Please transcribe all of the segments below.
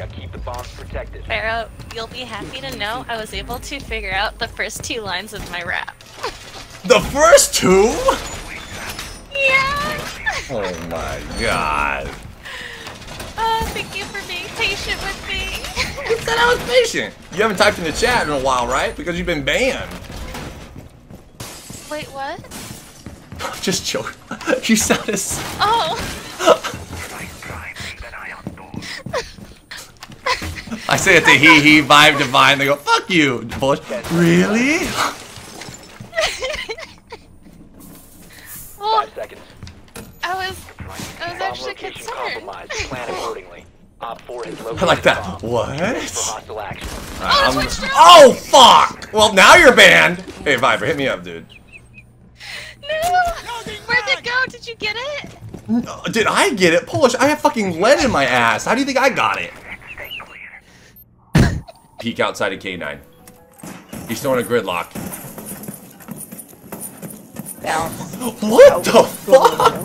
area. Keep the bombs protected. Pharaoh, you'll be happy to know I was able to figure out the first two lines of my rap. The first two? Yeah. Oh my god. Thank you for being patient with me. You said I was patient. You haven't typed in the chat in a while, right? Because you've been banned. Wait, what? I'm just joking. You sounded. Oh. I say it to he vibe divine. They go fuck you. Bush. Really? 5 seconds. I was actually concerned. I like that. What? Oh fuck! Well now you're banned. Hey Viber, hit me up, dude. No. Where'd it go? Did you get it? No, did I get it? Polish, I have fucking lead in my ass. How do you think I got it? Peek outside of K9. He's still in a gridlock. Bounce. What the fuck?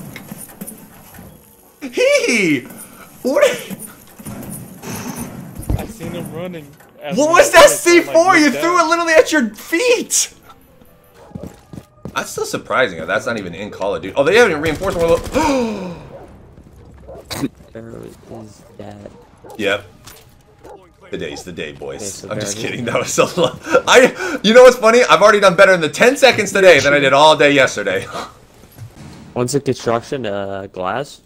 I seen him running. What was that C4? You threw it literally at your feet! That's still surprising. That's not even in Call of Duty. Oh, they haven't even reinforced one of those. Pharaoh is dead. Yep. The day's the day, boys. Okay, so I'm just kidding. That was so long. You know what's funny? I've already done better in the 10 seconds today than I did all day yesterday. Once in construction, glass.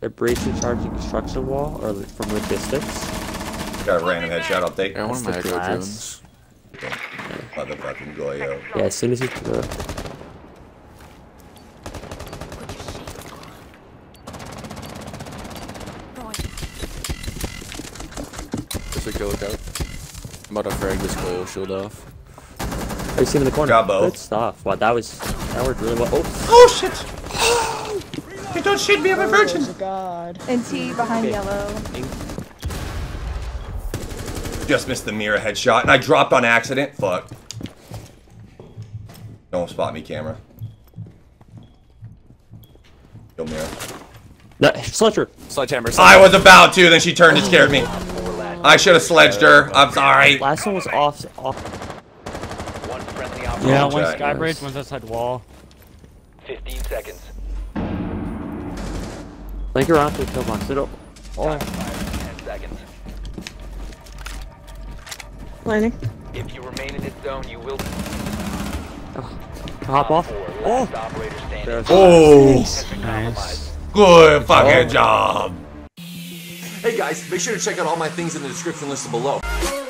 They're breaching, charging construction wall, or from a distance. Got a random headshot. I'll take. That's the glass. Okay. Motherfucking Goyo. Yeah, as soon as you throw it. Go look out. I'm about to frag this Goyo shield off. I see him in the corner. Jabbo. Good stuff. Wow, that worked really well. Oh, oh shit! You don't shoot me, I'm a virgin! Oh god. NT behind yellow. Just missed the mirror headshot, and I dropped on accident. Fuck. Don't spot me, camera. Kill mirror. No, sledgehammer. Sledgehammer. I was about to, then she turned and scared me. I should have sledged her. I'm sorry. Last one was off. One friendly operator. Yeah, one sky bridge, one's outside wall. 15 seconds. Link around to the kill box. Sit up. Oh. 10 seconds. Landing. If you remain in this zone, you will. Hop off. Oh. Oh. Nice. Good fucking job. Hey guys, make sure to check out all my things in the description list below.